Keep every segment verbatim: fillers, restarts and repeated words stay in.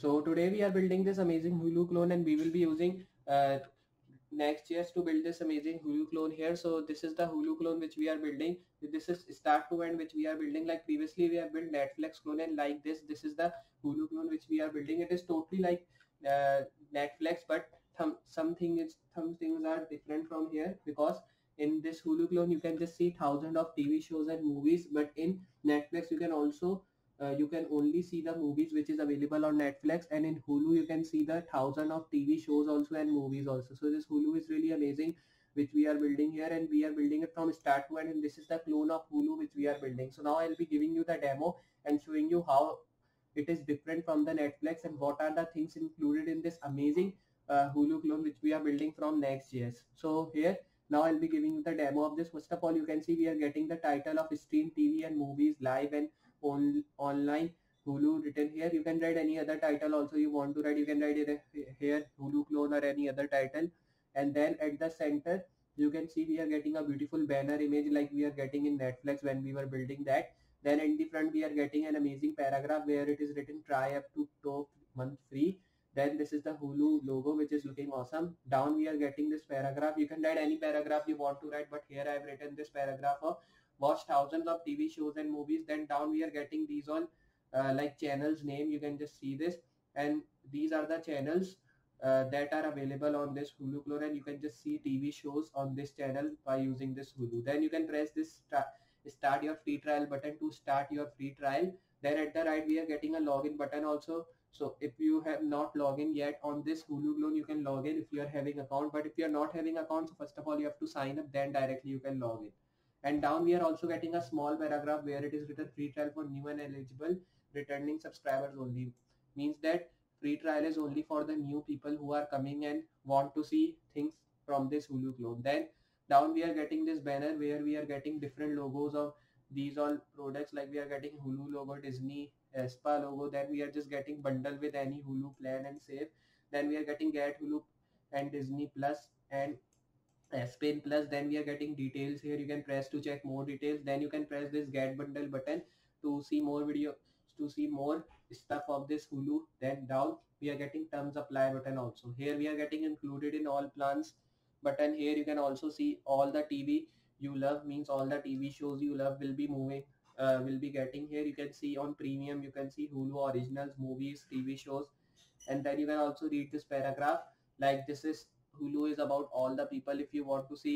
So today we are building this amazing Hulu clone, and we will be using uh, Next.js to build this amazing Hulu clone here. So this is the Hulu clone which we are building. This is start to end which we are building. Like previously we have built Netflix clone, and like this, this is the Hulu clone which we are building. It is totally like uh, Netflix, but some something is some things are different from here, because in this Hulu clone you can just see thousands of T V shows and movies, but in Netflix you can also Uh, you can only see the movies which is available on Netflix, and in Hulu you can see the thousand of T V shows also and movies also. So this Hulu is really amazing which we are building here, and we are building it from start to end, and this is the clone of Hulu which we are building. So now I'll be giving you the demo and showing you how it is different from the Netflix and what are the things included in this amazing uh, Hulu clone which we are building from Next.js. So here now I'll be giving you the demo of this. First of all, you can see we are getting the title of stream T V and movies live and On, online Hulu written here. You can write any other title also you want to write. You can write it here Hulu clone or any other title, and then at the center you can see we are getting a beautiful banner image like we are getting in Netflix when we were building that. Then in the front we are getting an amazing paragraph where it is written try up to top month free. Then this is the Hulu logo which is looking awesome. Down we are getting this paragraph. You can write any paragraph you want to write, but here I have written this paragraph of watch thousands of T V shows and movies. Then down we are getting these all uh, like channels name. You can just see this, and these are the channels uh, that are available on this Hulu clone, and you can just see T V shows on this channel by using this Hulu. Then you can press this start, start your free trial button to start your free trial. Then at the right we are getting a login button also. So if you have not logged in yet on this Hulu clone, you can log in if you are having account, but if you are not having account, so first of all you have to sign up, then directly you can log in. And down we are also getting a small paragraph where it is written free trial for new and eligible returning subscribers only. Means that free trial is only for the new people who are coming and want to see things from this Hulu clone. Then down we are getting this banner where we are getting different logos of these all products, like we are getting Hulu logo, Disney, Aespa logo. Then we are just getting bundle with any Hulu plan and save. Then we are getting get Hulu and Disney Plus and Spain Plus. Then we are getting details here. You can press to check more details. Then you can press this get bundle button to see more video, to see more stuff of this Hulu. Then down we are getting terms apply button also. Here we are getting included in all plans button. Here you can also see all the T V you love, means all the T V shows you love will be moving uh, will be getting here. You can see on premium you can see Hulu originals, movies, T V shows. And then you can also read this paragraph, like this is Hulu is about all the people. If you want to see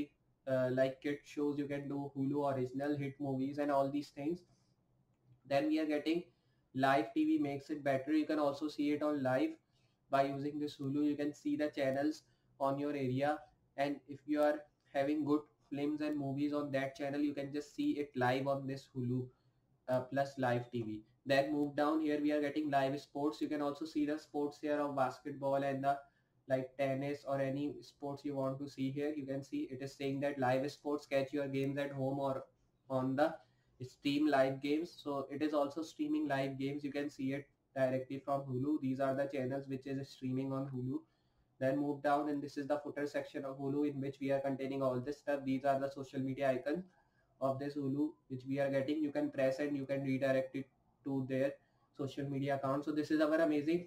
uh, like kid shows, you can do Hulu original, hit movies and all these things. Then we are getting live T V makes it better. You can also see it on live by using this Hulu. You can see the channels on your area, and if you are having good films and movies on that channel, you can just see it live on this Hulu uh, plus live T V. Then move down, here we are getting live sports. You can also see the sports here of basketball and the like tennis or any sports you want to see. Here you can see it is saying that live sports, catch your games at home or on the stream live games. So it is also streaming live games. You can see it directly from Hulu. These are the channels which is streaming on Hulu. Then move down, and this is the footer section of Hulu in which we are containing all this stuff. These are the social media icons of this Hulu which we are getting. You can press and you can redirect it to their social media account. So this is our amazing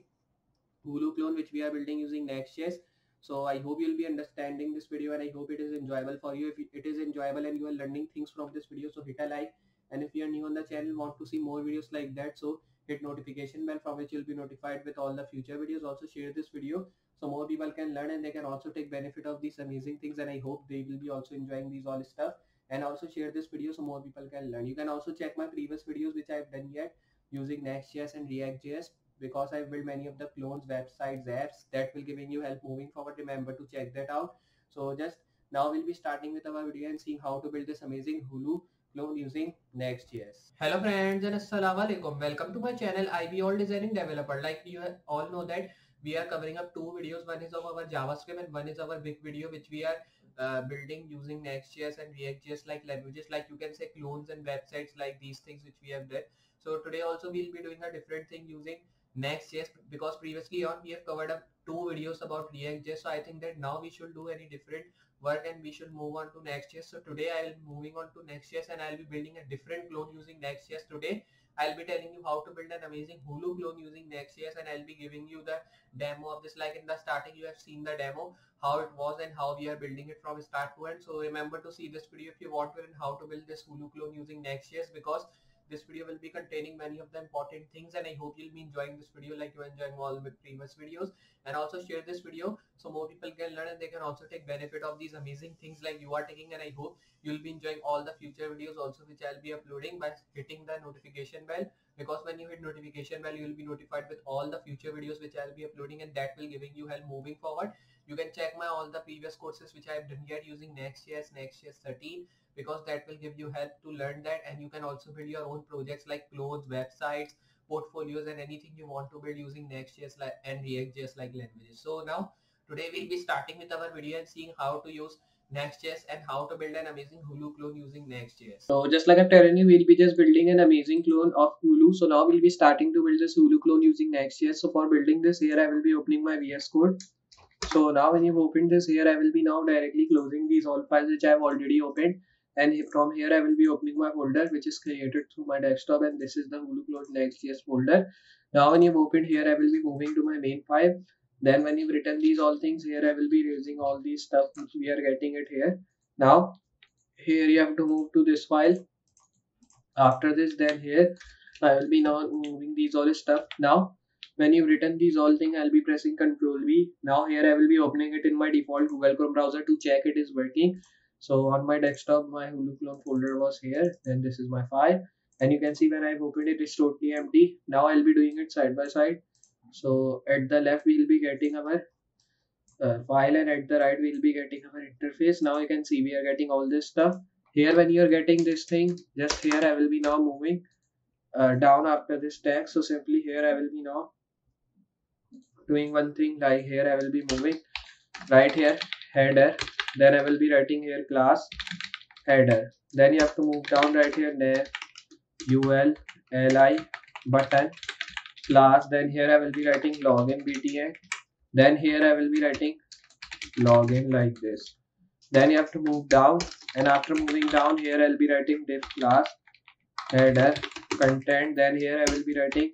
Hulu clone which we are building using Next.js. So I hope you'll be understanding this video, and I hope it is enjoyable for you. If it is enjoyable and you are learning things from this video, so hit a like, and if you are new on the channel, want to see more videos like that, so hit notification bell from which you'll be notified with all the future videos. Also share this video so more people can learn and they can also take benefit of these amazing things, and I hope they will be also enjoying these all stuff. And also share this video so more people can learn. You can also check my previous videos which I have done yet using Next.js and React.js, because I've built many of the clones, websites, apps that will giving you help moving forward. Remember to check that out. So just now we'll be starting with our video and seeing how to build this amazing Hulu clone using Next.js. Hello friends and Assalamualaikum. Welcome to my channel. I be all designing developer. Like you all know that we are covering up two videos. One is of our JavaScript and one is our big video which we are uh, building using Next.js and React.js, like languages, like you can say clones and websites, like these things which we have done. So today also we'll be doing a different thing using Next.js, because previously on we have covered up two videos about React.js. So I think that now we should do any different work and we should move on to Next.js. So today I will be moving on to Next.js, and I will be building a different clone using Next.js today I'll be telling you how to build an amazing Hulu clone using Next.js, and I'll be giving you the demo of this. Like in the starting, you have seen the demo, how it was and how we are building it from start to end. So remember to see this video if you want to learn how to build this Hulu clone using Next.js, because this video will be containing many of the important things, and I hope you'll be enjoying this video like you are enjoying all the previous videos. And also share this video so more people can learn and they can also take benefit of these amazing things like you are taking. And I hope you'll be enjoying all the future videos also which I'll be uploading by hitting the notification bell, because when you hit notification bell, you'll be notified with all the future videos which I'll be uploading, and that will giving you help moving forward. You can check my all the previous courses which I've done here using Next.js, Next.js thirteen, because that will give you help to learn that. And you can also build your own projects like clones, websites, portfolios, and anything you want to build using Next.js and React.js like languages. So now today we'll be starting with our video and seeing how to use Next.js and how to build an amazing Hulu clone using Next.js. So just like I'm telling you, we'll be just building an amazing clone of Hulu. So now we'll be starting to build this Hulu clone using Next.js. So for building this, here I will be opening my V S Code. So now when you've opened this, here I will be now directly closing these all files which I've already opened. And from here I will be opening my folder which is created through my desktop, and this is the Hulu clone Next.js folder. Now when you've opened here, I will be moving to my main file. Then when you've written these all things, here I will be using all these stuff which we are getting it here. Now here you have to move to this file. After this, then here I will be now moving these all stuff. Now when you've written these all things, I'll be pressing control V. Now here I will be opening it in my default Google Chrome browser to check it is working. So on my desktop, my Hulu clone folder was here. Then this is my file, and you can see when I've opened it, it's totally empty. Now I'll be doing it side by side. So at the left we'll be getting our uh, file, and at the right we'll be getting our interface. Now you can see we are getting all this stuff here. When you're getting this thing, just here I will be now moving uh, down after this tag. So simply here I will be now doing one thing, like here I will be moving right here header. Then I will be writing here class header. Then you have to move down right here nav U L L I button class. Then here I will be writing login btn. Then here I will be writing login like this. Then you have to move down, and after moving down here I'll be writing div class header content. Then here I will be writing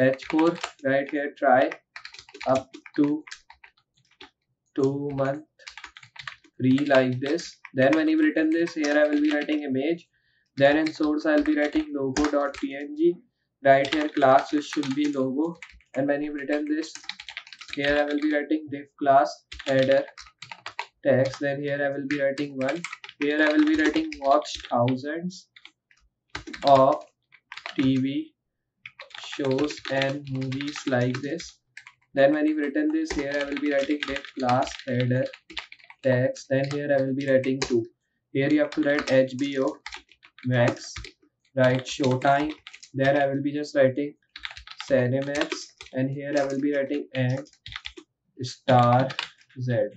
h four right here try up to two month free like this. Then when you've written this, here I will be writing image. Then in source I'll be writing logo dot P N G. Right here class which should be logo. And when you've written this, here I will be writing div class header text. Then here I will be writing one. Here I will be writing watch thousands of T V shows and movies like this. Then when you've written this, here I will be writing div class header text. Then here I will be writing two. Here you have to write H B O Max, write Showtime. There I will be just writing Cinemax, and here I will be writing and Starz.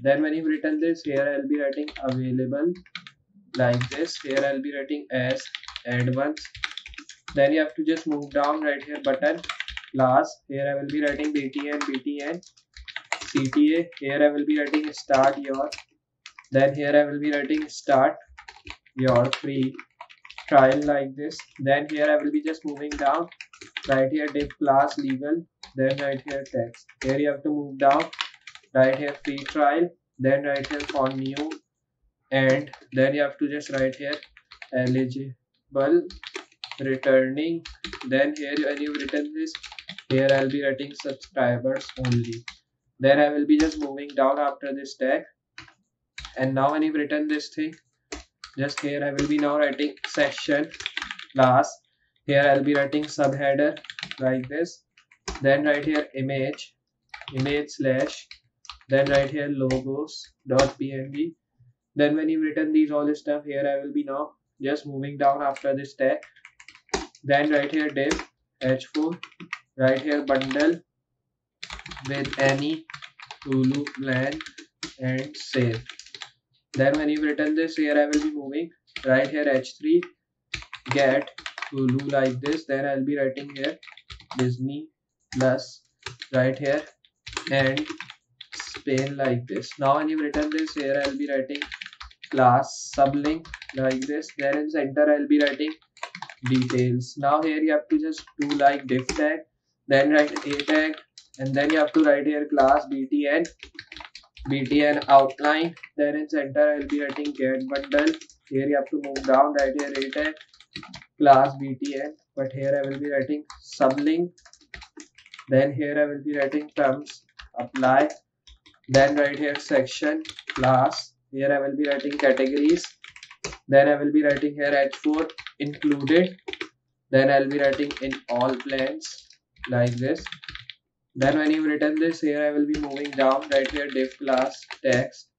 Then when you've written this, here I will be writing available like this. Here I will be writing as advanced. Then you have to just move down right here button class. Here I will be writing B T N B T N C T A. Here I will be writing start your. Then here I will be writing start your free trial like this. Then here I will be just moving down right here div class legal. Then right here text. Here you have to move down right here free trial. Then right here for new, and then you have to just write here eligible returning. Then here when you've written this, here I'll be writing subscribers only. Then I will be just moving down after this tag. And now when you've written this thing, just here I will be now writing section class. Here I will be writing subheader like this. Then right here image image slash. Then right here logos dot P N G. Then when you've written these all this stuff, here I will be now just moving down after this tag. Then right here div h four. Right here bundle with any Hulu plan and save. Then when you've written this, here I will be moving right here H three get Hulu like this. Then I'll be writing here Disney Plus right here and Spain like this. Now when you've written this, here I'll be writing class sublink like this. Then in center I'll be writing details. Now here you have to just do like div tag, then write a tag, and then you have to write here class btn btn outline. Then in center I'll be writing get bundle. Here you have to move down, right here a tag class btn, but here I will be writing sublink. Then here I will be writing terms apply. Then right here section class. Here I will be writing categories. Then I will be writing here h four included. Then I'll be writing in all plans like this. Then when you've written this, here I will be moving down, right here div class text.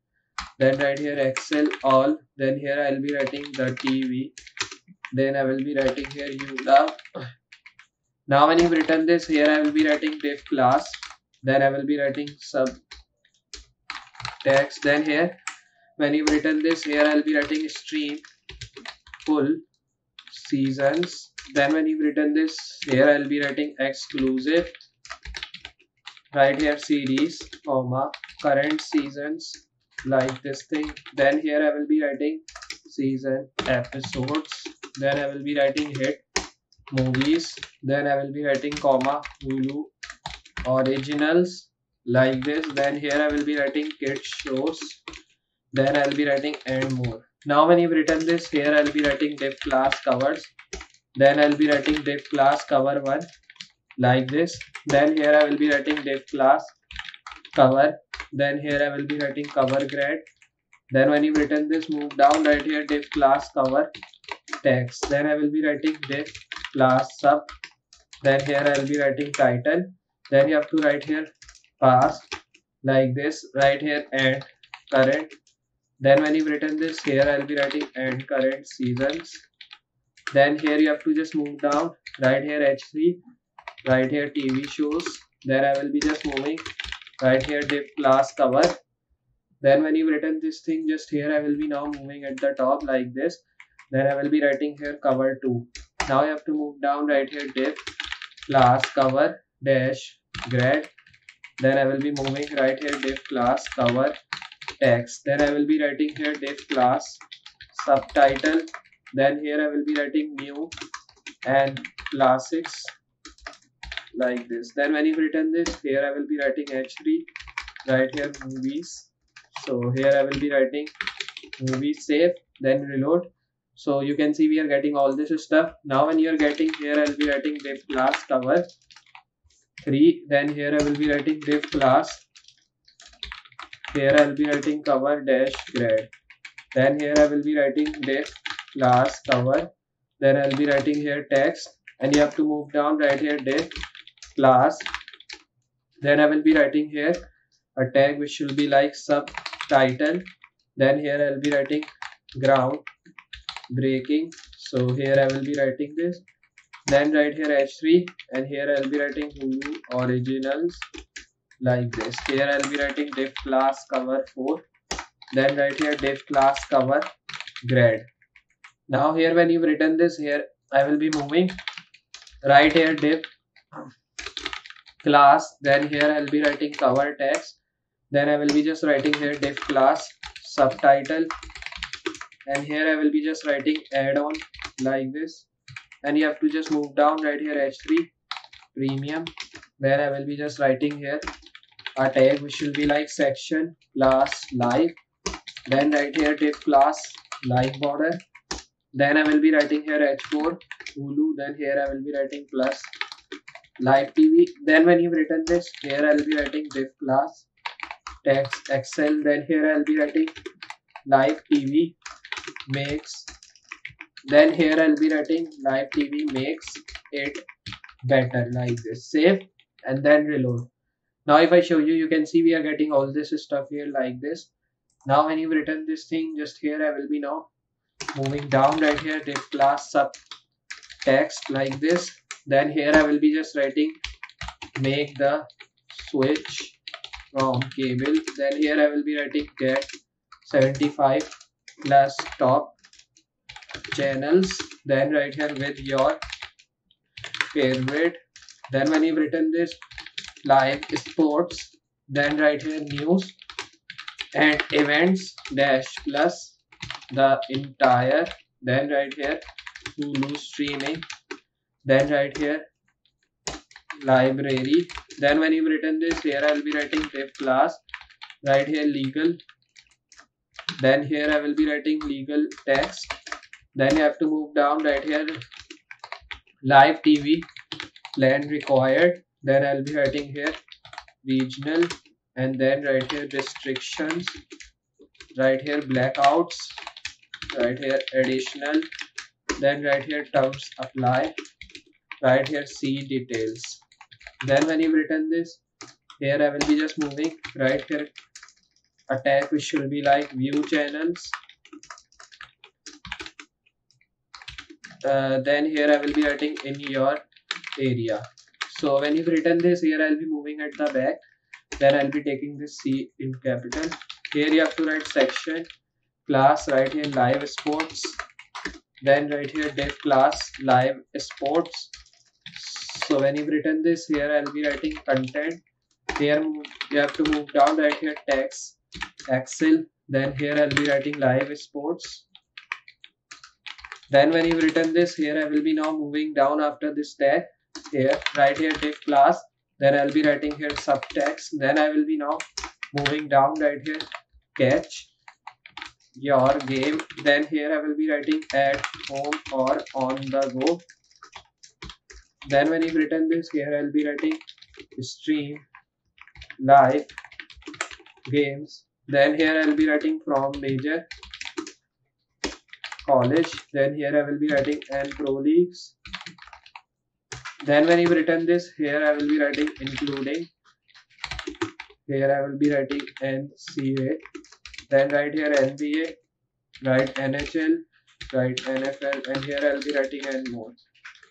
Then right here excel all. Then here I'll be writing the T V. Then I will be writing here you love. Now when you've written this, here I will be writing div class. Then I will be writing sub text. Then here when you've written this, here I'll be writing stream full seasons. Then when you've written this, here I'll be writing exclusive, right here series comma current seasons like this thing. Then here I will be writing season episodes. Then I will be writing hit movies. Then I will be writing comma Hulu originals like this. Then here I will be writing kids shows. Then I'll be writing and more. Now when you've written this, here I'll be writing div class covers. Then I'll be writing div class cover one like this. Then here I will be writing div class cover. Then here I will be writing cover grad. Then when you've written this, move down, right here div class cover text. Then I will be writing div class sub. Then here I'll be writing title. Then you have to write here past like this, right here and current. Then when you've written this, here I'll be writing and current seasons. Then here you have to just move down, right here h three, right here T V shows. Then I will be just moving, right here div class cover. Then when you've written this thing, just here I will be now moving at the top like this. Then I will be writing here cover two. Now you have to move down, right here div class cover dash grad. Then I will be moving, right here div class cover text. Then I will be writing here div class subtitle. Then here I will be writing new and classics like this. Then when you've written this, here I will be writing h three, right here movies. So here I will be writing movie save, then reload. So you can see we are getting all this stuff. Now when you are getting here, I'll be writing div class cover three. Then here I will be writing div class. Here I will be writing cover dash grad. Then here I will be writing div class cover. Then I will be writing here text. And you have to move down, right here div class. Then I will be writing here a tag which will be like subtitle. Then here I will be writing ground breaking. So here I will be writing this. Then right here h three, and here I will be writing Hulu originals like this. Here I will be writing div class cover four. Then right here div class cover grad. Now here when you've written this, here I will be moving, right here div class. Then here I'll be writing cover text. Then I will be just writing here div class subtitle. And here I will be just writing add-on like this. And you have to just move down, right here h three premium. Then I will be just writing here a tag which will be like section class live. Then right here div class live border. Then I will be writing here h four Hulu. Then here I will be writing plus live T V. Then when you've written this, here I'll be writing div class text excel. Then here I'll be writing live T V makes. Then here I'll be writing live T V makes it better like this. Save and then reload. Now if I show you, you can see we are getting all this stuff here like this. Now when you've written this thing, just here I will be now moving down, right here div class sub text like this. Then here I will be just writing make the switch from cable. Then here I will be writing get seventy-five plus top channels. Then right here with your favorite. Then when you've written this, live sports. Then right here news and events dash plus the entire. Then right here to do streaming, then right here library, then when you've written this here I'll be writing div class, right here legal, then here I will be writing legal text, then you have to move down right here live T V, plan required, then I'll be writing here regional, and then right here restrictions, right here blackouts, right here additional, then right here terms apply, right here see details. Then when you've written this here I will be just moving right here attack, which should be like view channels, uh, then here I will be writing in your area. So when you've written this here I'll be moving at the back, then I'll be taking this C in capital. Here you have to write section, class right here live sports, then right here div class live sports. So when you've written this here I'll be writing content, here you have to move down right here text Excel, then here I'll be writing live sports. Then when you've written this here I will be now moving down after this tag here right here div class, then I'll be writing here subtext, then I will be now moving down right here catch your game, then here I will be writing at home or on the go. Then when you've written this here I'll be writing stream live games, then here I'll be writing from major college, then here I will be writing and pro leagues. Then when you've written this here I will be writing including, here I will be writing N C A A, then right here N B A, right N H L, right N F L, and here I'll be writing and more.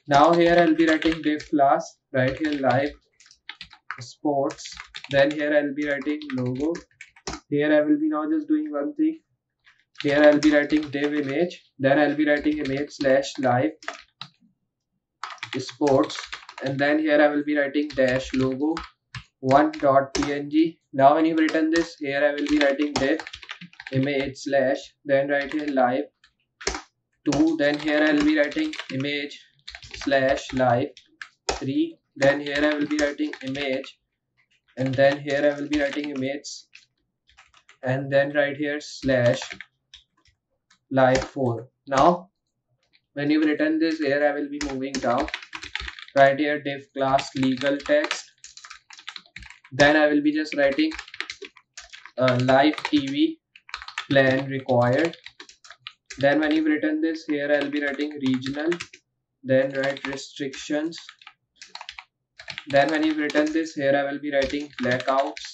Now here I'll be writing div class, right here live sports, then here I'll be writing logo. Here I will be now just doing one thing, here I'll be writing div image, then I'll be writing image slash live sports, and then here I will be writing dash logo one dot P N G. Now when you've written this here I will be writing div image slash, then right here live two, then here I will be writing image slash live three, then here I will be writing image, and then here I will be writing image, and then right here slash live four. Now when you've written this here I will be moving down right here div class legal text, then I will be just writing uh, live T V plan required. Then when you've written this here I'll be writing regional, then write restrictions. Then when you've written this here I will be writing blackouts,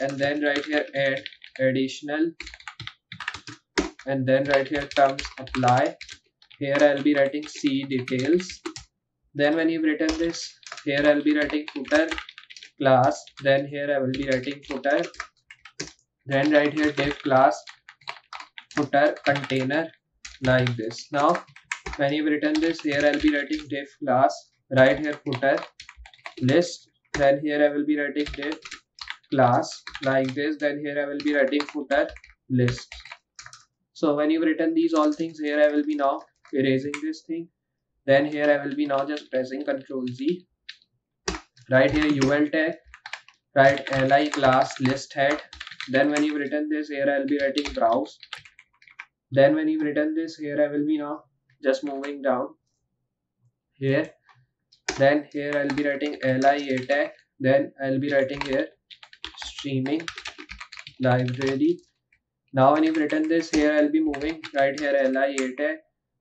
and then right here add additional, and then right here terms apply. Here I'll be writing see details. Then when you've written this here I'll be writing footer class, then here I will be writing footer, then right here div class footer container, like this. Now when you've written this here I'll be writing div class right here footer list, then here I will be writing div class like this, then here I will be writing footer list. So when you've written these all things here I will be now erasing this thing, then here I will be now just pressing Ctrl Z, right here U L tag, right li class list head. Then when you've written this here I'll be writing browse. Then when you've written this here I will be now just moving down here, then here I'll be writing li a tag, then I'll be writing here streaming library. Now when you've written this here I'll be moving right here li a tag,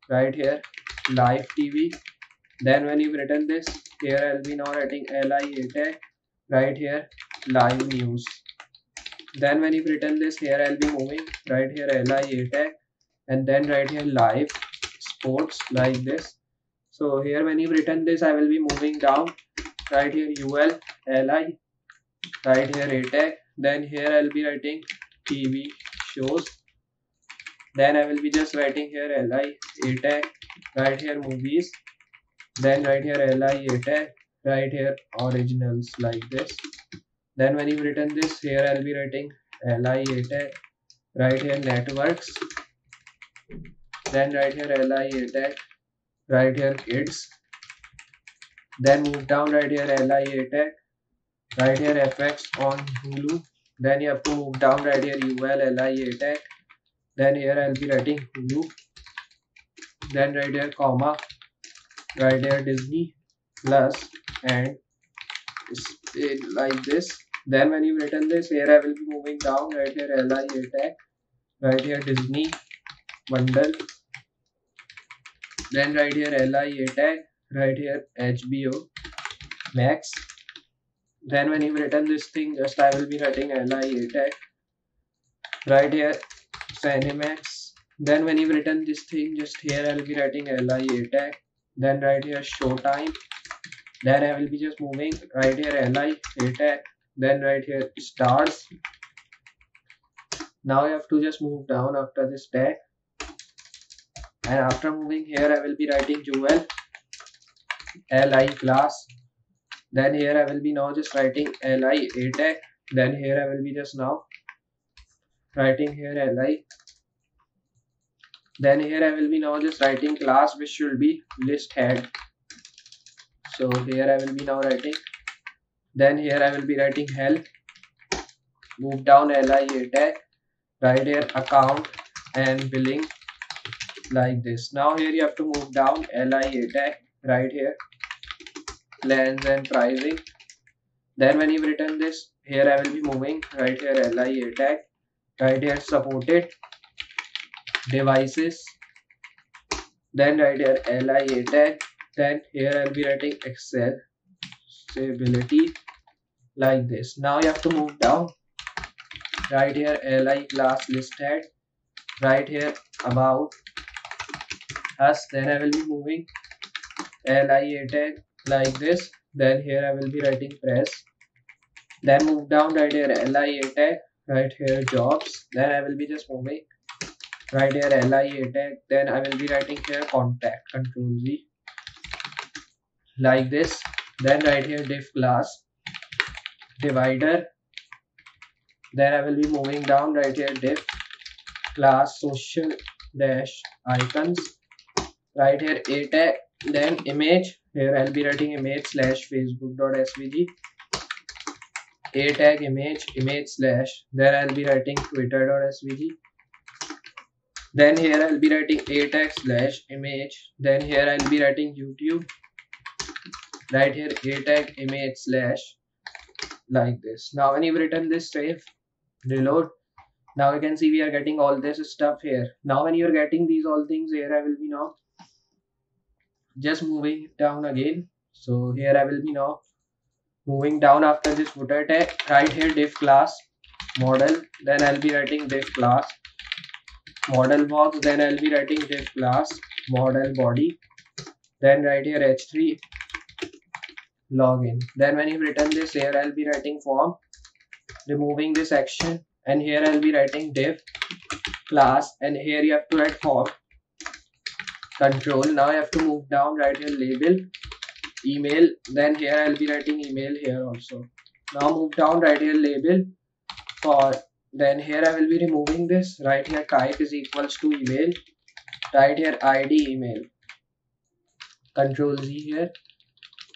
right here live T V. Then when you've written this here I'll be now writing li a tag, right here live news. Then when you've written this here I'll be moving right here li a tag, and then right here live sports, like this. So here when you've written this I will be moving down right here ul li, right here a tag, then here I'll be writing T V shows, then I will be just writing here li a tag, right here movies, then right here li a tag, right here originals, like this. Then when you've written this here I'll be writing li a tag, right here networks, then right here li tag, right here kids, then move down right here li tag, right here fx on Hulu, then you have to move down right here ul li tag, then here I'll be writing Hulu, then right here comma, right here Disney Plus, and like this. Then when you've written this, here I will be moving down right here li tag, right here Disney bundle, then right here li tag, right here H B O Max. Then when you've written this thing, just I will be writing li tag, right here Cinemax. Then when you've written this thing, just here I'll be writing li tag, then right here Showtime. Then I will be just moving right here li tag, then right here Starz. Now I have to just move down after this tag, and after moving here I will be writing Joel li class. Then here I will be now just writing li tag, then here I will be just now writing here li, then here I will be now just writing class which should be list head. So here I will be now writing, then here I will be writing help, move down li tag, right here account and billing, like this. Now here you have to move down li tag, right here plans and pricing. Then when you've written this, here I will be moving right here li tag, right here supported devices, then right here li tag, then here I'll be writing Excel stability, like this. Now you have to move down right here li class listed, right here about us, then I will be moving li tag like this, then here I will be writing press, then move down right here li tag, right here jobs, then I will be just moving right here li tag, then I will be writing here contact, control Z, like this. Then right here div class divider, then I will be moving down right here div class social dash icons, right here a tag, then image, here I'll be writing image slash facebook.svg, a tag image, image slash, then I'll be writing twitter.svg, then here I'll be writing a tag slash image, then here I'll be writing YouTube, right here a tag image slash, like this. Now when you've written this, save, reload. Now you can see we are getting all this stuff here. Now when you're getting these all things, here I will be now just moving down again. So here I will be now moving down after this footer tag, right here div class model, then I'll be writing div class model box, then I'll be writing div class model body, then right here h three login. Then when you've written this, here I'll be writing form, removing this action, and here I'll be writing div class, and here you have to write form control. Now I have to move down right here label email, then here I'll be writing email here also. Now move down right here label for, then here I will be removing this, right here type is equals to email, right here id email, control Z here.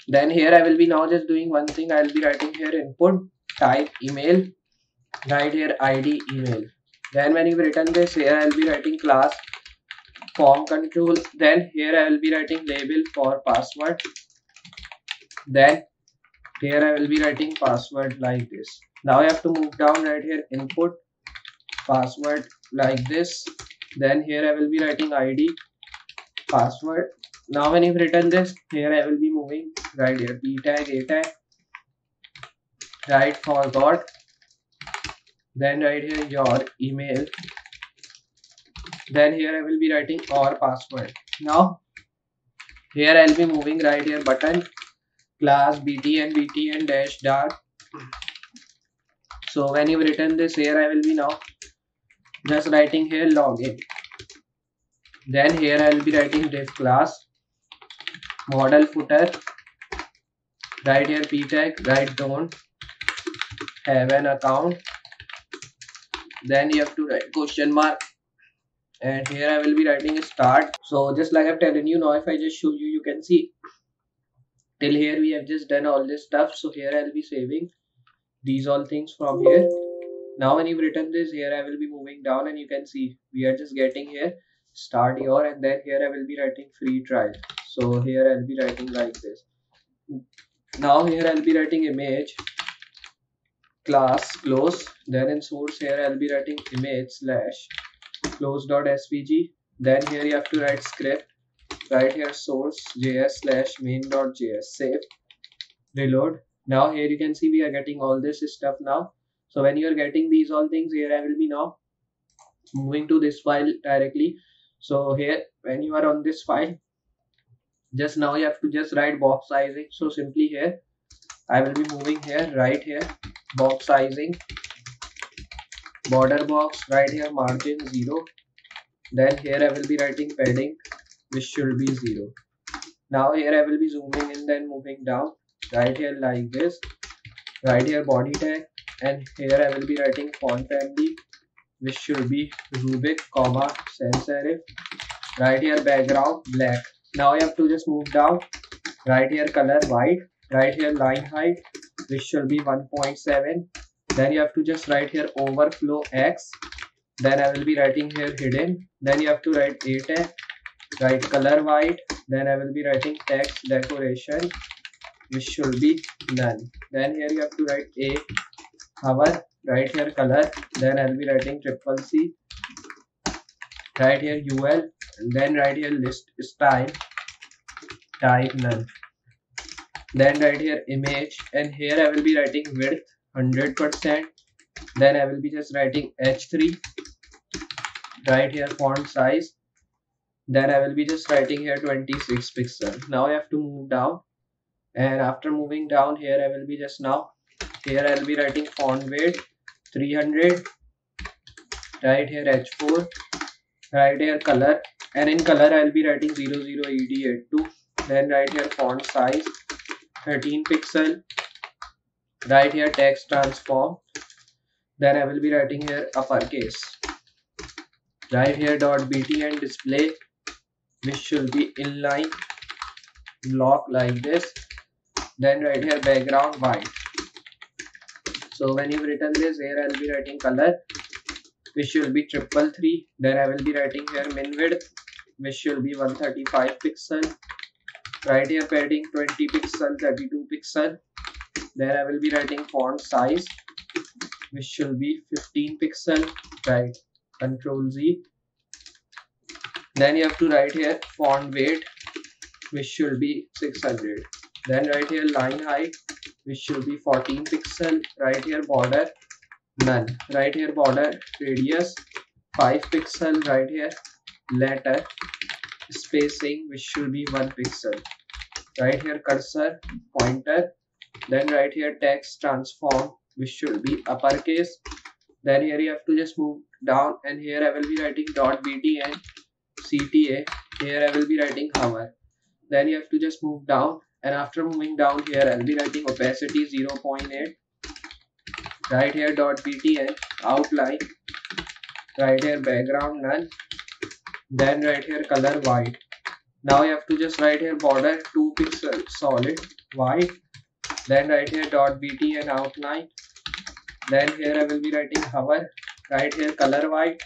Then here I will be now just doing one thing, I will be writing here input type email, right here id email. Then when you've written this, here I will be writing class form control, then here I will be writing label for password, then here I will be writing password, like this. Now I have to move down right here input password, like this. Then here I will be writing id password. Now when you've written this, here I will be moving right here p tag, a tag, right forgot, then right here your email, then here I will be writing or password. Now here I'll be moving right here button class btn btn dash dart. So when you've written this, here I will be now just writing here login, then here I'll be writing div class model footer, right here p tag, right don't have an account, then you have to write question mark, and here I will be writing a start. So just like I'm telling you now, if I just show you, you can see till here we have just done all this stuff. So here I'll be saving these all things from here. Now when you've written this here, I will be moving down and you can see we are just getting here start your, and then here I will be writing free trial. So here I'll be writing like this. Now here I'll be writing image class close, then in source here I'll be writing image slash close.svg, then here you have to write script, right here source js slash main.js, save, reload. Now here you can see we are getting all this stuff now. So when you are getting these all things, here I will be now moving to this file directly. So here when you are on this file, just now you have to just write box sizing. So simply here I will be moving here, right here box sizing, border box, right here margin zero, then here I will be writing padding which should be zero. Now here I will be zooming in, then moving down, right here like this, right here body tag, and here I will be writing font family which should be Rubik comma sans serif, right here background black. Now you have to just move down, right here color white, right here line height which should be one point seven, then you have to just write here overflow x, then I will be writing here hidden, then you have to write a tag, write color white, then I will be writing text decoration which should be none, then here you have to write a hover, right here color, then I will be writing triple c, right here ul, and then right here list style type none, then right here image, and here I will be writing width one hundred percent, then I will be just writing h three, right here font size, then I will be just writing here twenty-six pixels. Now I have to move down, and after moving down here I will be just now here I will be writing font weight three hundred, right here h four, right here color, and in color I will be writing zero zero E D eight two, then right here font size thirteen pixel, right here text transform, then I will be writing here uppercase, right here dot btn display which should be inline block like this, then right here background white. So when you've written this, here I'll be writing color which will be triple three, then I will be writing here min width which should be one thirty-five pixel, right here padding twenty pixel, thirty-two pixel, then I will be writing font size which should be fifteen pixel, right, control Z, then you have to write here font weight which should be six hundred, then right here line height which should be fourteen pixel, right here border none, right here border radius five pixel, right here letter spacing which should be one pixel, right here cursor pointer, then right here text transform which should be uppercase, then here you have to just move down, and here I will be writing dot btn cta, here I will be writing hover, then you have to just move down, and after moving down here I will be writing opacity zero point eight, right here dot btn outline, right here background none, then right here color white. Now you have to just write here border two pixel solid white, then right here dot btn outline, then here I will be writing hover, right here color white,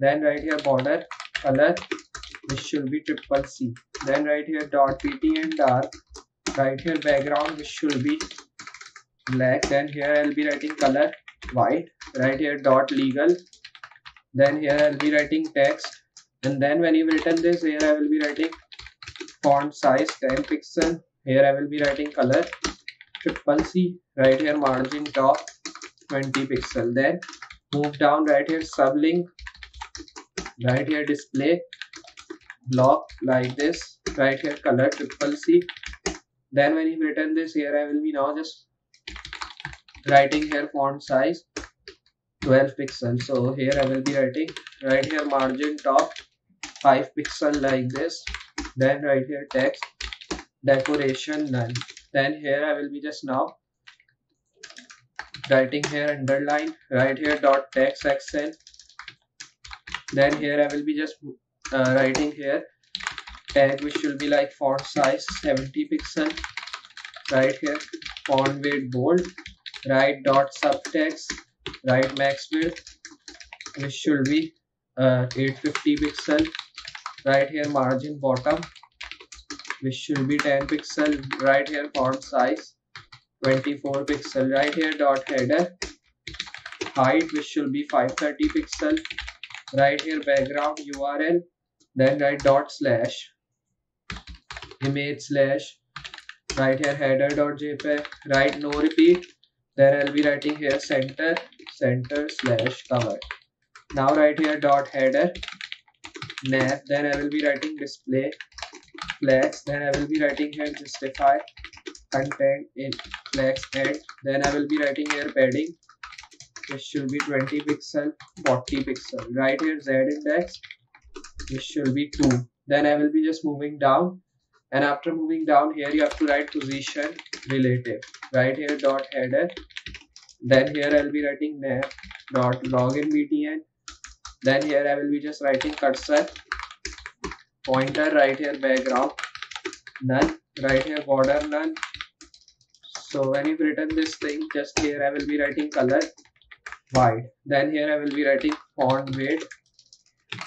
then right here border color which should be triple c, then right here dot btn dark, right here background which should be black, then here I will be writing color white, right here dot legal, then here I will be writing text, and then when you've written this, here I will be writing font size ten pixel, here I will be writing color triple c, right here margin top twenty pixel, then move down, right here sublink, right here display block like this, right here color triple c, then when you've written this, here I will be now just writing here font size twelve pixel, so here I will be writing right here margin top five pixel like this, then right here text decoration none, then here I will be just now writing here underline, right here dot text accent, Then here I will be just uh, writing here tag which will be like font size seventy pixel, right here font weight bold, right dot subtext, right max width which should be uh, eight fifty pixel, right here margin bottom which should be ten pixel, right here font size twenty-four pixel, right here dot header height which should be five thirty pixel, right here background U R L, then right dot slash image slash, right here header dot jpeg, right no repeat, then I'll be writing here center center slash cover. Now right here dot header nav, then I will be writing display flex, then I will be writing here justify content in flex head, then I will be writing here padding this should be twenty pixel, forty pixel, right here z index this should be two. Then I will be just moving down, and after moving down here you have to write position relative, right here dot header, then here I will be writing nav dot login btn, then here I will be just writing cursor pointer, right here background none, right here border none. So when you've written this thing, just here I will be writing color wide, then here I will be writing font weight,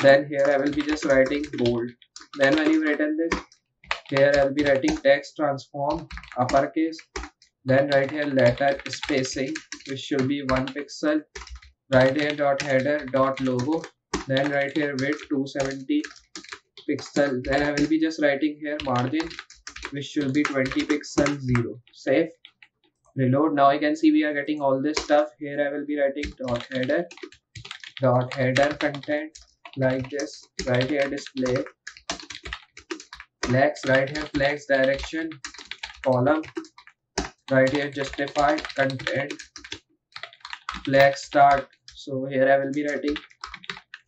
then here I will be just writing bold. Then when you've written this, here I will be writing text transform uppercase, then right here letter spacing which should be one pixel, right here dot header dot logo, then right here width two seventy pixel, then I will be just writing here margin which should be twenty pixel zero. Save, reload. Now you can see we are getting all this stuff. Here I will be writing dot header dot header content like this, right here display flex, right here flex direction column, right here justify content flex start. So here I will be writing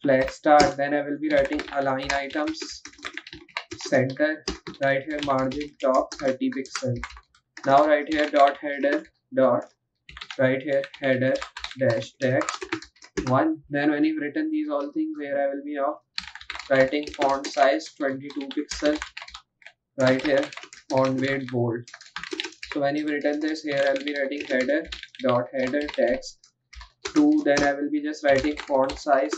flex start, then I will be writing align items center, right here margin top thirty pixel. Now right here dot header dot right here header dash text one. Then when you've written these all things, here I will be now writing font size twenty-two pixel, right here font weight bold. So when you've written this, here I'll be writing header dot header text two, then I will be just writing font size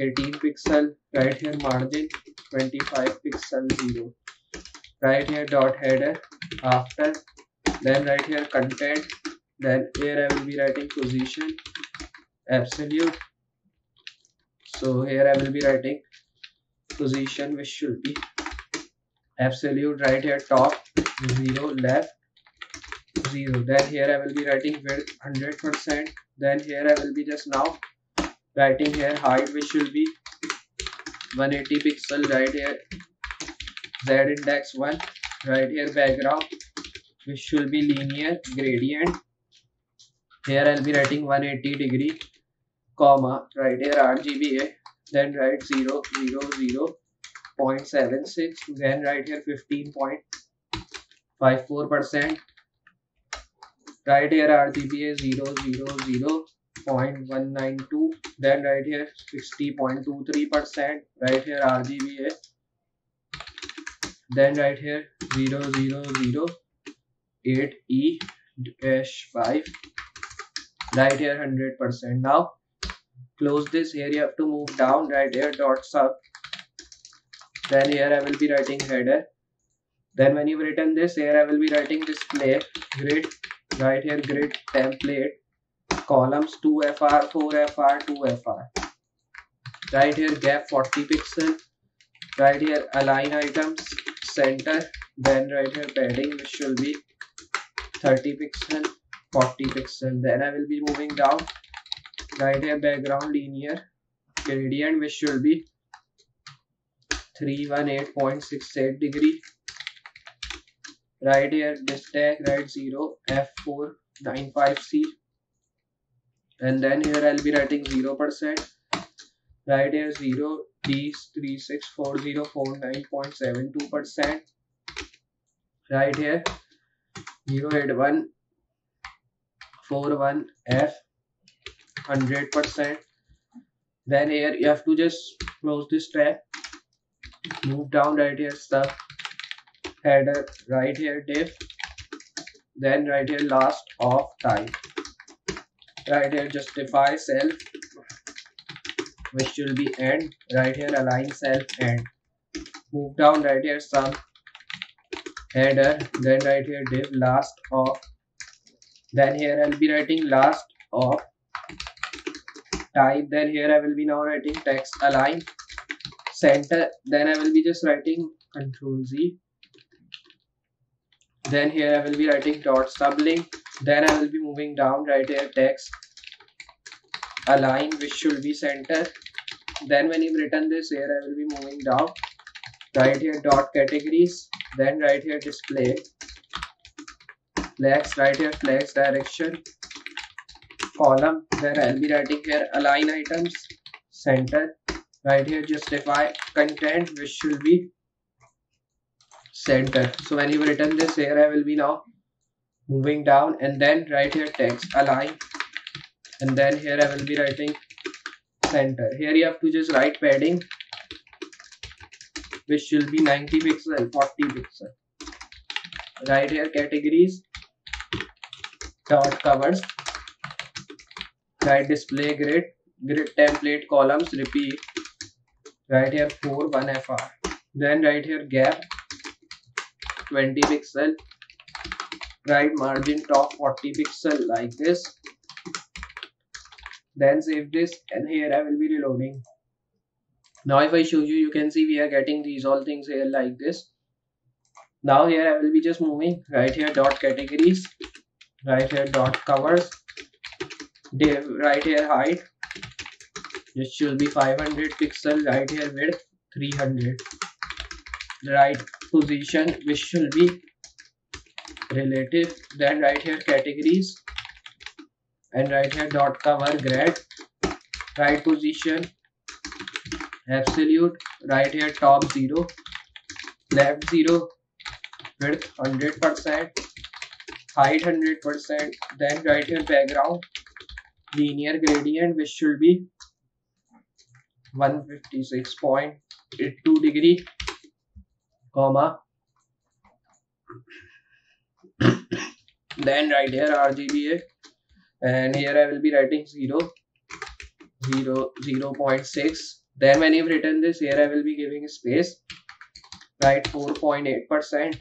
eighteen pixel, right here margin twenty-five pixel zero, right here dot header after, then right here content, then here I will be writing position absolute. So here I will be writing position which should be absolute, right here top zero, left zero. Then here I will be writing width one hundred percent, then here I will be just now writing here height which should be one eighty pixel, right here z index one, right here background which should be linear gradient, here I'll be writing one eighty degree comma, right here R G B A, then write zero zero zero point seven six, then right here fifteen point five four percent, right here R G B A zero zero zero point one nine two, then right here sixty point two three percent, right here R G B A, then right here zero zero zero eight E dash five, right here one hundred percent. Now close this. Here you have to move down, right here dot sub, then here I will be writing header, then when you've written this, here I will be writing display grid, right here grid template columns two F R four F R two F R, right here gap forty pixel, right here align items center, then right here padding which should be thirty pixel, forty pixel. Then I will be moving down, right here background linear gradient which should be three eighteen point six eight degree, right here this tag right zero F four nine five C, and then here I'll be writing zero percent, right here zero D three six four zero four nine point seven two percent, right here zero eight one four one F one hundred percent, Then here you have to just close this tab, move down right here, stuff header, right here div, then right here last of type, right here justify self, which will be end, right here align self end, move down right here some header, then right here div last of, then here I'll be writing last of type, then here I will be now writing text align center, then I will be just writing control Z, then here I will be writing dot sublink, then I will be moving down right here text align, which should be center, then when you've written this here I will be moving down right here dot categories, then right here display flex, right here flex direction column, then I'll be writing here align items center, right here justify content, which should be center. So when you've written this here I will be now moving down and then right here text align, and then here I will be writing center. Here you have to just write padding, which will be ninety pixel, forty pixel. Right here categories dot covers, right display grid, grid template columns repeat, right here four one F R, then right here gap twenty pixel, right margin top forty pixel like this, then save this and here I will be reloading. Now if I show you, you can see we are getting these all things here like this. Now here I will be just moving right here dot categories, right here dot covers div, right here height, it should be five hundred pixel, right here width three hundred, right position, which should be relative, then right here categories and right here dot cover grad, right position absolute, right here top zero, left zero, width one hundred percent, height one hundred percent, then right here background linear gradient, which should be one fifty-six point eight two degree, comma, then right here R G B A, and here I will be writing zero, zero, zero point six, then when I've written this here I will be giving space, right four point eight percent,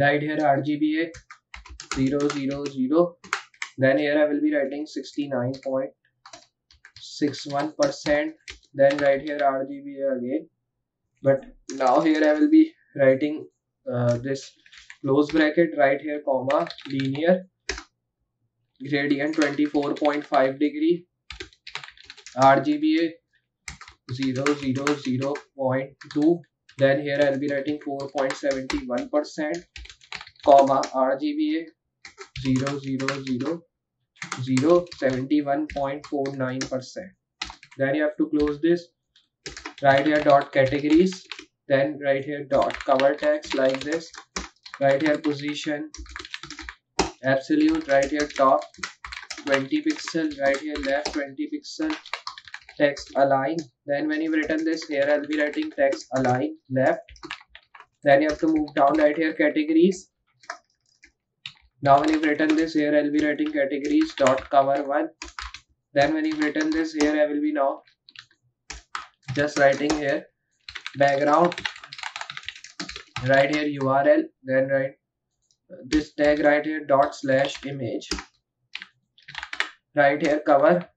right here R G B A zero, zero, zero, then here I will be writing sixty-nine point six one percent, then right here R G B A again, but now here I will be writing uh, this close bracket, right here comma linear gradient twenty-four point five degree, R G B A zero, zero, zero point two, then here I'll be writing four point seven one percent, comma R G B A zero, zero, zero, zero, seventy-one point four nine percent, then you have to close this, right here dot categories, then right here dot cover text like this, right here position absolute, right here top twenty pixel, right here left twenty pixel, text align, then when you've written this here I'll be writing text align left, then you have to move down right here categories. Now when you've written this here I'll be writing categories dot cover one, then when you've written this here I will be now just writing here background, right here U R L, then right this tag right here dot slash image, right here cover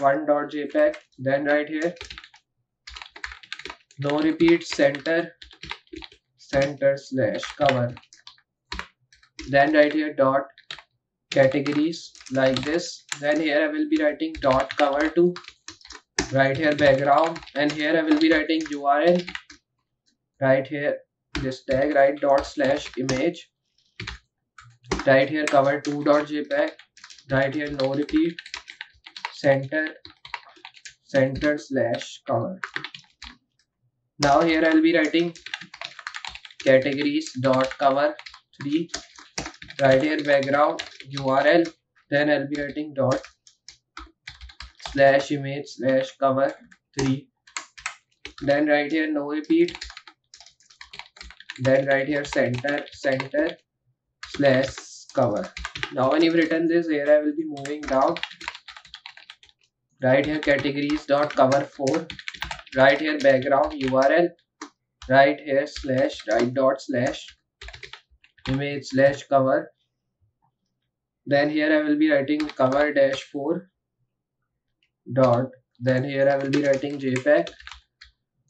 one dot J peg, then right here no repeat center center slash cover, then right here dot categories like this, then here I will be writing dot cover two, right here background, and here I will be writing U R L, right here this tag right dot slash image, right here cover two dot J peg, right here no repeat center center slash cover. Now here I'll be writing categories dot cover three, right here background U R L, then I'll be writing dot slash image slash cover three. Then right here no repeat. Then right here center center slash cover. Now when you've written this, here I will be moving down. Right here categories dot cover four. Right here background U R L. Right here slash right dot slash image slash cover. Then here I will be writing cover dash four dot. Then here I will be writing JPEG.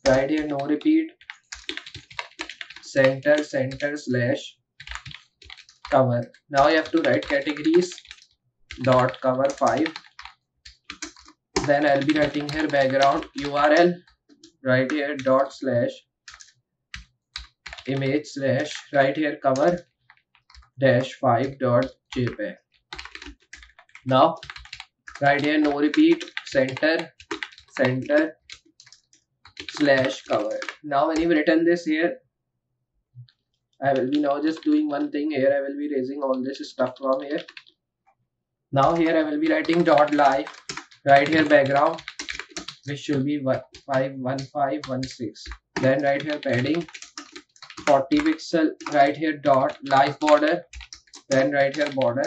Right here no repeat. Center center slash cover. Now you have to write categories dot cover five. Then I'll be writing here background U R L. Right here dot slash image slash right here cover dash five dot JPEG. Now right here no repeat center center slash cover. Now when you've written this here, I will be now just doing one thing here. I will be raising all this stuff from here. Now here I will be writing dot live. Right here background, which should be one five one five one six. Then right here padding forty pixel. Right here dot live border. Then right here border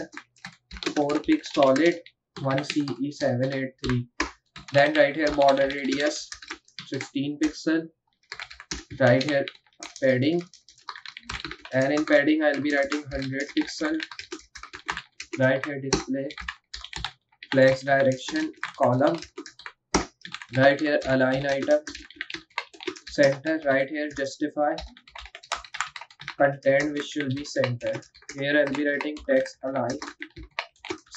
four pixel solid one C E seven eight three. Then right here border radius sixteen pixel. Right here padding, and in padding I'll be writing one hundred pixel. Right here display flex direction column. Right here align item center. Right here justify content, which should be center. Here I'll be writing text align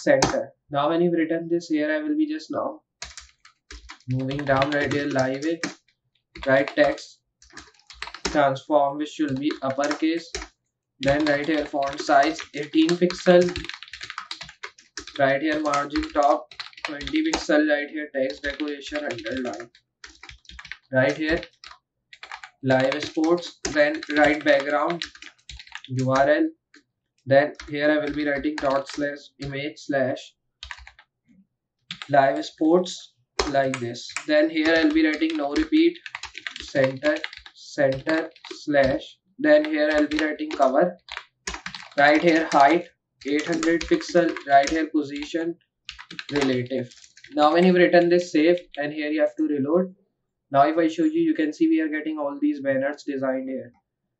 center. Now when you've written this, here I will be just now moving down. Right here live it. Right text transform, which should be uppercase. Then right here font size eighteen pixel. Right here margin top twenty pixel. Right here text decoration underline. Right here live sports. Then right background U R L. Then here I will be writing dot slash image slash live sports like this. Then here I'll be writing no repeat center center slash. Then here I'll be writing cover. Right here height eight hundred pixel. Right here position relative. Now when you've written this, save, and here you have to reload. Now if I show you, you can see we are getting all these banners designed here.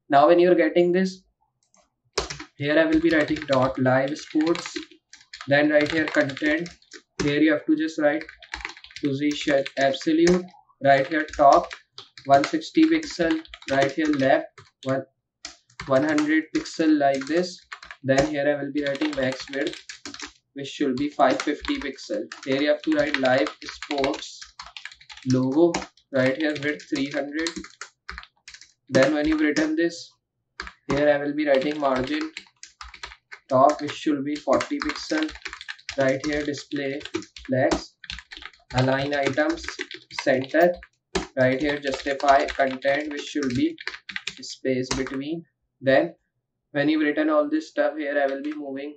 Now when you're getting this, here I will be writing dot live sports. Then right here content. Here you have to just write position absolute. Right here top one hundred sixty pixel. Right here left one hundred pixel like this. Then here I will be writing max width, which should be five hundred fifty pixel. Here you have to write live sports logo. Right here width three hundred. Then when you've written this, here I will be writing margin top, which should be forty pixel. Right here display flex align items center. Right here justify content, which should be space between. Then when you've written all this stuff, here I will be moving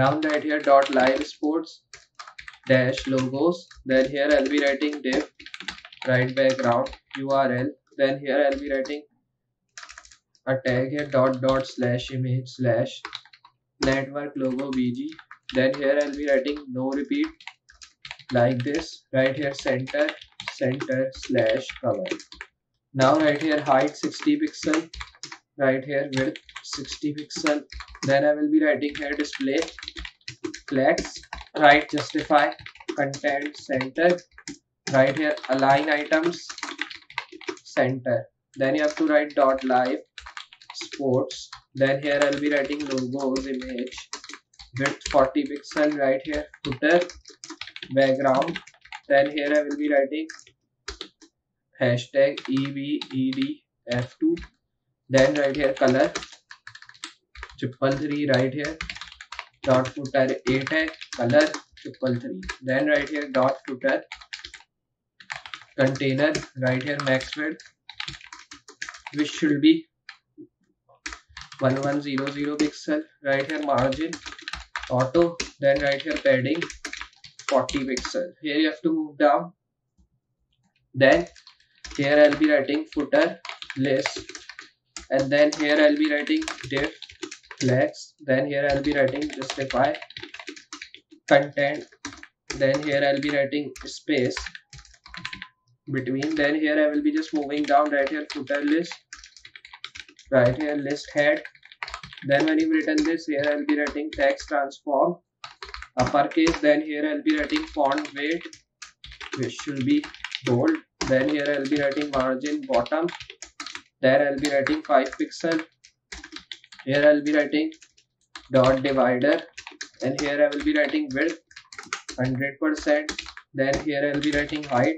down. Right here dot live sports dash logos. Then here I'll be writing div right background U R L. Then here I'll be writing a tag here dot dot slash image slash network logo B G. Then here I'll be writing no repeat like this. Right here center center slash cover. Now right here height sixty pixel. Right here width sixty pixel. Then I will be writing here display flex. Right justify content center. Right here align items center. Then you have to write dot live sports. Then here I'll be writing logos image width forty pixel. Right here footer background. Then here I will be writing hashtag E B E D F two. Then right here color triple three. Right here dot footer a tag color triple three. Then right here dot footer container. Right here max width, which should be eleven hundred pixel. Right here margin auto. Then right here padding forty pixel. Here you have to move down. Then here I'll be writing footer list, and then here I'll be writing div flex, then here I'll be writing justify content, then here I'll be writing space between, then here I will be just moving down right here footer list, right here list head. Then when you've written this, here I'll be writing text transform uppercase, then here I'll be writing font weight which should be bold, then here I'll be writing margin bottom, there I'll be writing five pixel, here I'll be writing dot divider, and here I will be writing width one hundred percent, then here I'll be writing height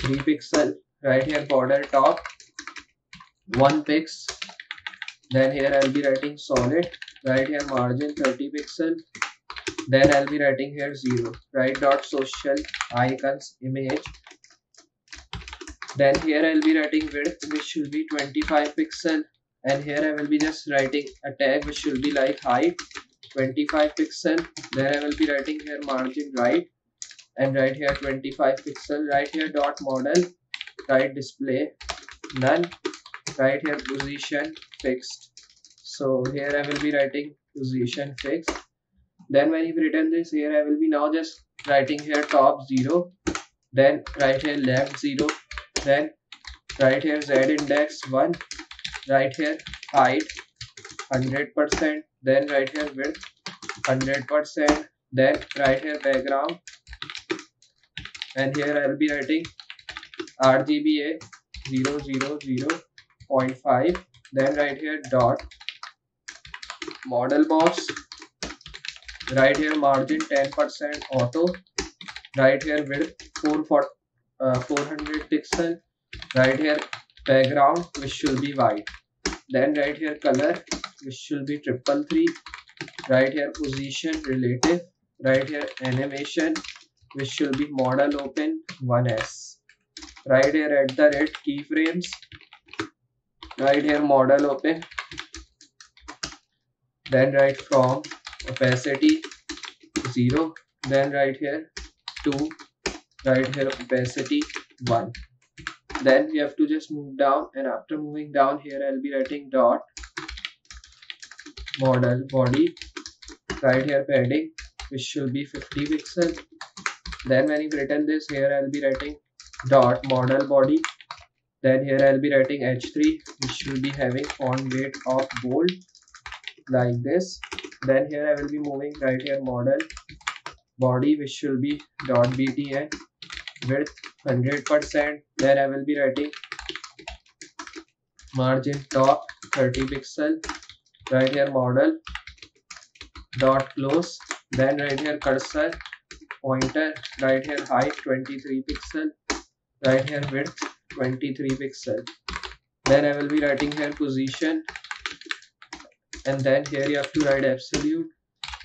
three pixel, right here border top one pix, then here I'll be writing solid, right here margin thirty pixel, then I'll be writing here zero, right dot social icons image, then here I'll be writing width which should be twenty-five pixel, and here I will be just writing a tag which should be like height twenty-five pixel, then I will be writing here margin right, and right here twenty-five pixel, right here dot model, right display none, right here position fixed. So here I will be writing position fixed. Then when you've written this, here I will be now just writing here top zero, then right here left zero, then right here z index one, right here height one hundred percent, then right here width one hundred percent, then right here background, and here I will be writing R G B A zero zero zero point five, then right here dot model box, right here margin ten percent auto, right here width four hundred pixel, right here background which should be white, then right here color which should be triple three, right here position relative, right here animation which should be model open one S, right here at the rate keyframes, right here model open, then right from opacity zero, then right here two, right here opacity one. Then we have to just move down, and after moving down here I'll be writing dot model body, right here padding which should be fifty pixel, then when you've written this, here I'll be writing dot model body, then here I'll be writing H three which should be having font weight of bold like this, then here I will be moving right here model body which should be dot btn width one hundred percent, then I will be writing margin top thirty pixel, right here model dot close, then right here cursor pointer, right here height twenty-three pixel, right here width twenty-three pixel, then I will be writing here position, and then here you have to write absolute,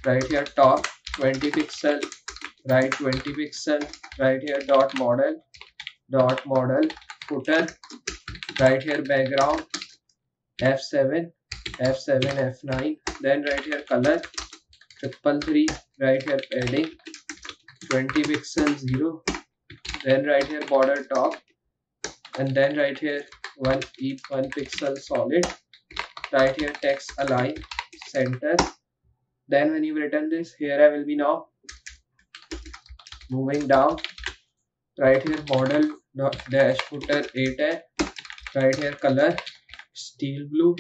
right here top twenty pixel, right twenty pixel, right here dot model dot model footer, right here background F seven F seven F nine, then right here color triple three, right here padding twenty pixel zero, then right here border top, and then right here one each one pixel solid, right here text align center. Then when you've written this, here I will be now moving down, right here model dot dash footer eight A, right here color steel blue,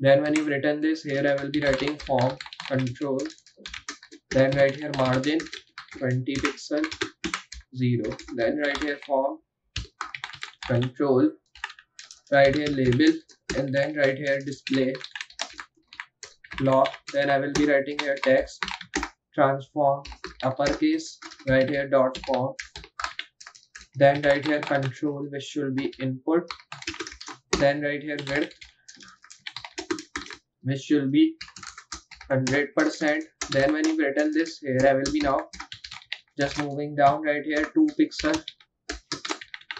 then when you've written this, here I will be writing form control, then right here margin twenty pixel zero, then right here form control, right here label, and then right here display block, then I will be writing here text transform uppercase, right here dot form, then right here control which should be input, then right here width which should be one hundred percent, then when you've written this, here I will be now just moving down, right here two pixel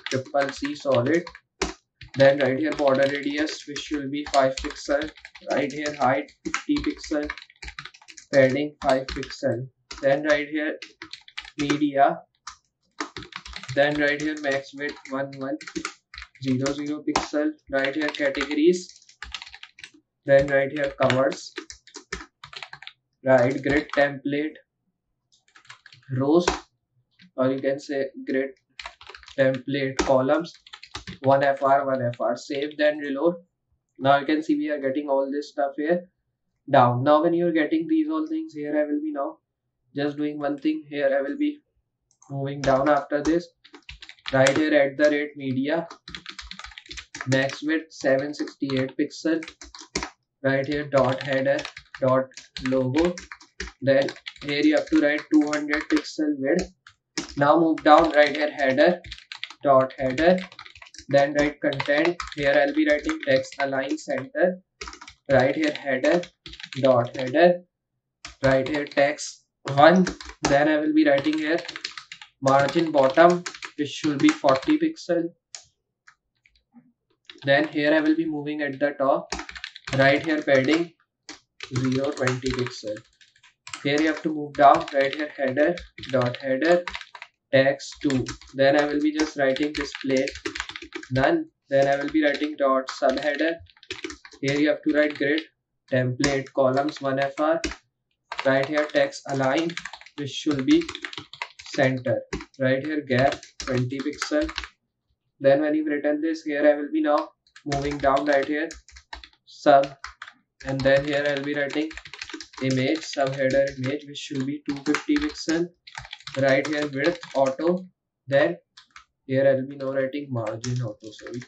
triple C solid, then right here border radius which will be five pixel, right here height fifty pixel, padding five pixel, then right here media, then right here max width eleven hundred pixel, right here categories, then right here covers, right grid template, rows, or you can say grid template columns, one F R one F R, save then reload. Now you can see we are getting all this stuff here down. Now when you're getting these all things here, I will be now just doing one thing here. I will be moving down after this right here at the rate media, max width seven sixty-eight pixel, right here dot header dot logo, then here you have to write two hundred pixel width. Now move down right here header dot header, then write content. Here I'll be writing text align center, right here header dot header, right here text one, then I will be writing here margin bottom, which should be forty pixel. Then here I will be moving at the top right here padding zero twenty pixel. Here you have to move down right here header dot header text two, then I will be just writing display none, then I will be writing dot subheader. Here you have to write grid template columns one F R, right here text align, which should be center, right here gap twenty pixel. Then when you've written this, here I will be now moving down right here sub, and then here I'll be writing image subheader image, which should be two hundred fifty pixel, right here width auto, then here I'll be now writing margin auto, sorry.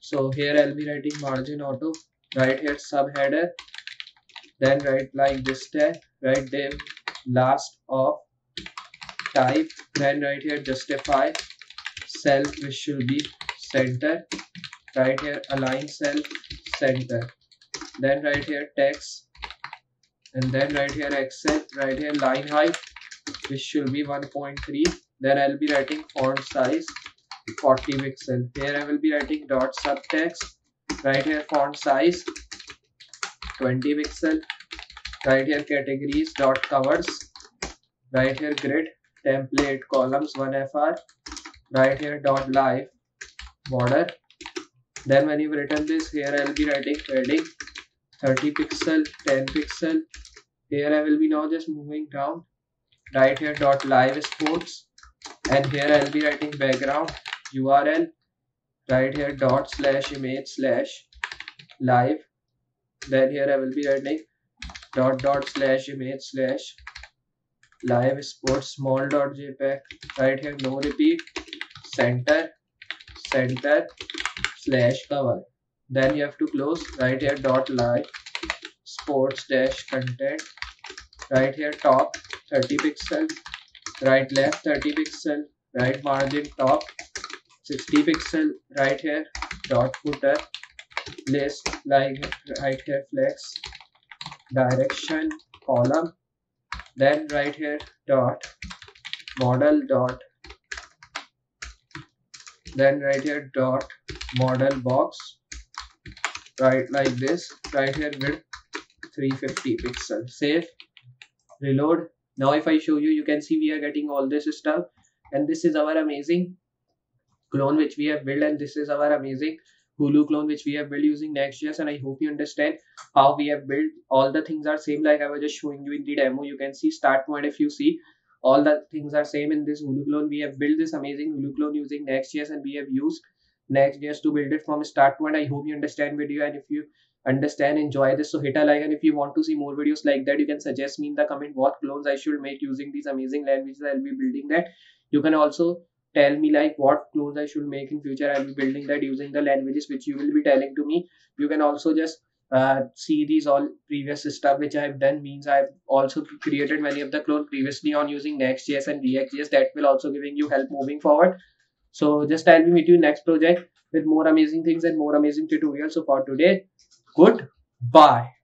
So here I'll be writing margin auto, right here subheader, then write like this tag, write div last of type, then right here justify self, which should be center, right here align self center, then right here text, and then right here excel, right here line height, which should be one point three, then I'll be writing font size forty pixel. Here I will be writing dot subtext, right here font size twenty pixel, right here categories dot covers, right here grid template columns one F R, right here dot live border. Then when you've written this, here I'll be writing padding thirty pixel ten pixel. Here I will be now just moving down right here dot live sports, and here I'll be writing background U R L, right here dot slash image slash live, then here I will be writing dot dot slash image slash live sports small dot jpeg, right here no repeat center center slash cover. Then you have to close right here dot live sports dash content, right here top thirty pixel, right left thirty pixel, right margin top sixty pixel, right here dot footer list, like right here flex direction column, then right here dot model dot, then right here dot model box, right like this, right here width three hundred fifty pixel. Save, reload. Now if I show you, you can see we are getting all this stuff, and this is our amazing clone which we have built, and this is our amazing Hulu clone which we have built using Next.js. And I hope you understand how we have built. All the things are same, like I was just showing you in the demo. You can see start point, if you see, all the things are same in this Hulu clone. We have built this amazing Hulu clone using Next.js, and we have used Next.js to build it from start point. I hope you understand video, and if you understand, enjoy this, so hit a like. And if you want to see more videos like that, you can suggest me in the comment what clones I should make using these amazing languages. I'll be building that. You can also tell me like what clones I should make in future. I'll be building that using the languages which you will be telling to me. You can also just uh, see these all previous stuff which I have done, means I have also created many of the clones previously on using Next.js and React.js, that will also giving you help moving forward. So just I'll be meet you next project with more amazing things and more amazing tutorials. So for today, goodbye.